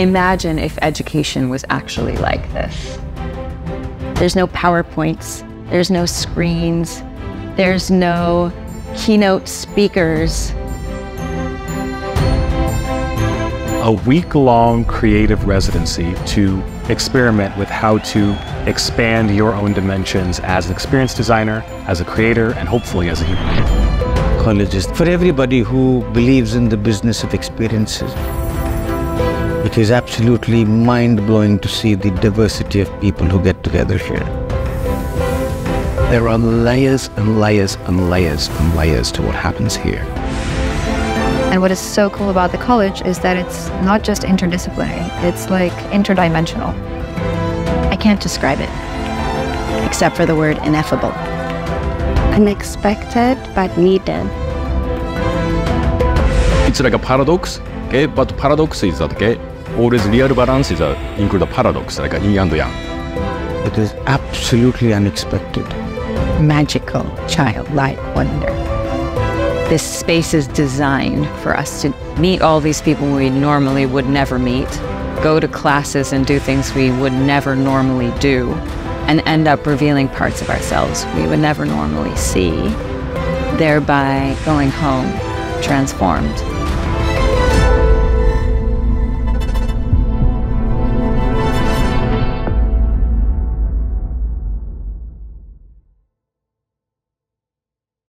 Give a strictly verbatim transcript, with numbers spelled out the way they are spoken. Imagine if education was actually like this. There's no PowerPoints, there's no screens, there's no keynote speakers. A week-long creative residency to experiment with how to expand your own dimensions as an experience designer, as a creator, and hopefully as a human. College is for everybody who believes in the business of experiences. It is absolutely mind-blowing to see the diversity of people who get together here. There are layers and layers and layers and layers to what happens here. And what is so cool about the college is that it's not just interdisciplinary, it's like interdimensional. I can't describe it, except for the word ineffable. Unexpected, but needed. It's like a paradox, okay? But paradox is that, okay? Always real balance is a, include a paradox, like a yin and yang. It is absolutely unexpected. Magical, childlike wonder. This space is designed for us to meet all these people we normally would never meet, go to classes and do things we would never normally do, and end up revealing parts of ourselves we would never normally see, thereby going home transformed.